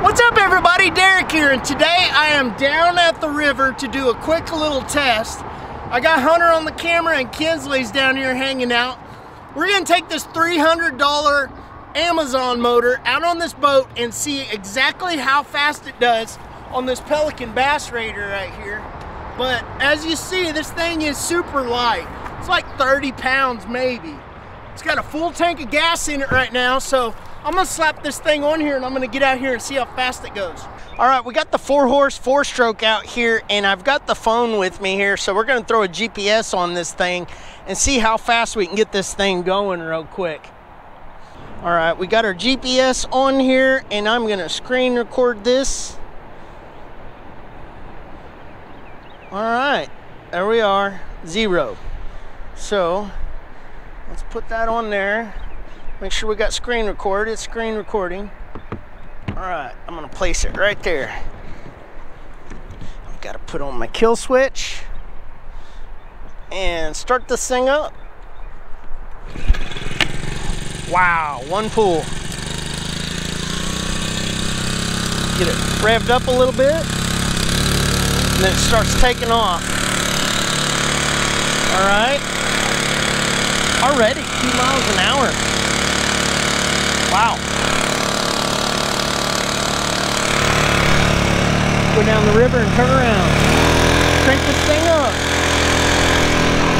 What's up everybody, Derek here, and today I am down at the river to do a quick little test. I got Hunter on the camera and Kinsley's down here hanging out. We're gonna take this $300 Amazon motor out on this boat and see exactly how fast it does on this Pelican Bass Raider right here. But as you see, this thing is super light. It's like 30 pounds maybe. It's got a full tank of gas in it right now, so I'm gonna slap this thing on here and I'm gonna get out here and see how fast it goes. All right, we got the 4-horse 4-stroke out here and I've got the phone with me here, so we're gonna throw a GPS on this thing and see how fast we can get this thing going real quick. All right, we got our GPS on here and I'm gonna screen record this. All right, there we are, 0. So let's put that on there. Make sure we got screen record. It's screen recording. All right, I'm gonna place it right there. I've got to put on my kill switch and start this thing up. Wow, one pull. Get it revved up a little bit, and then it starts taking off. All right, already 2 miles an hour. Wow. Go down the river and turn around. Crank this thing up.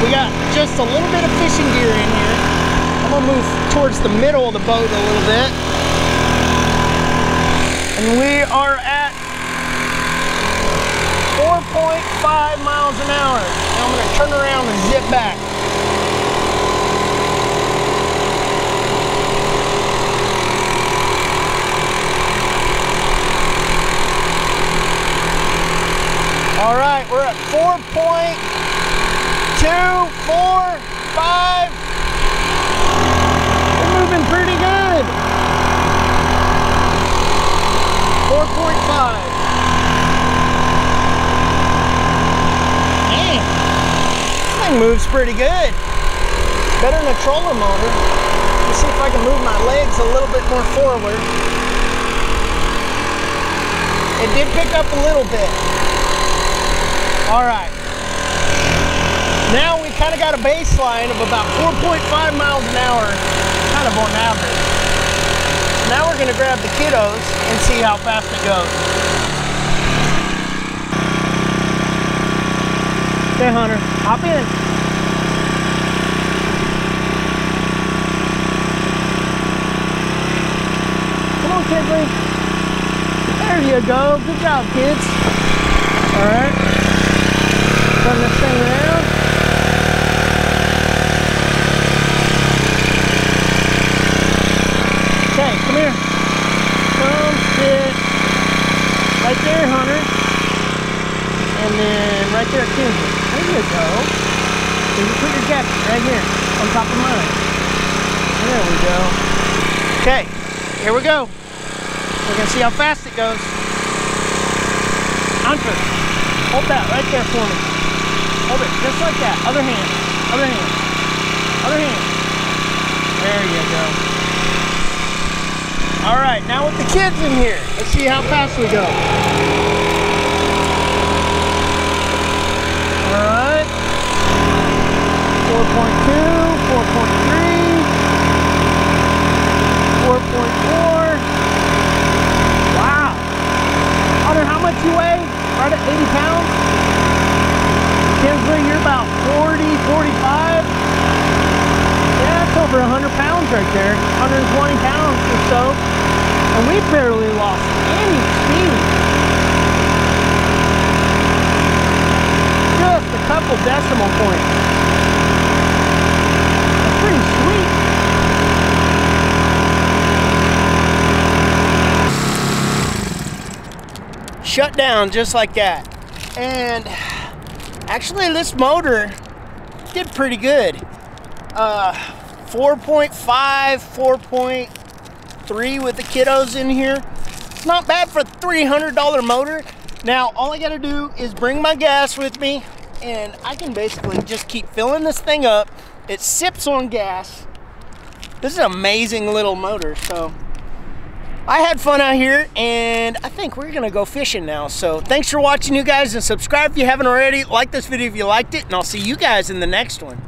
We got just a little bit of fishing gear in here. I'm gonna move towards the middle of the boat a little bit. And we are at 4.5 miles an hour. Now I'm gonna turn around and zip back. All right, we're at 4.245. We're moving pretty good. 4.5. Dang, this thing moves pretty good. Better than a troller motor. Let's see if I can move my legs a little bit more forward. It did pick up a little bit. All right, now we kind of got a baseline of about 4.5 miles an hour, kind of on average. Now we're gonna grab the kiddos and see how fast it goes. Okay, Hunter, hop in. Come on, Kinsley. There you go, good job, kids. All right. Turn this thing around. Okay, come here. Come sit. Right there, Hunter. And then right there, Kinsley. There you go. So you put your jacket right here on top of mine. There we go. Okay, here we go. We're gonna see how fast it goes. Hunter, hold that right there for me. Hold it, just like that. Other hand, other hand, other hand. There you go. All right, now with the kids in here, let's see how fast we go. All right. 4.2, 4.3, 4.4. Wow. Hunter, how much you weigh? Right at 80 pounds? Kinsley, you're about 40, 45. Yeah, that's over 100 pounds right there, 120 pounds or so. And we barely lost any speed. Just a couple decimal points. That's pretty sweet. Shut down just like that. And actually, this motor did pretty good. 4.5, 4.3 with the kiddos in here. It's not bad for a $300 motor. Now, all I gotta do is bring my gas with me and I can basically just keep filling this thing up. It sips on gas. This is an amazing little motor, so I had fun out here, and I think we're gonna go fishing now. So thanks for watching, you guys, and subscribe if you haven't already. Like this video if you liked it, and I'll see you guys in the next one.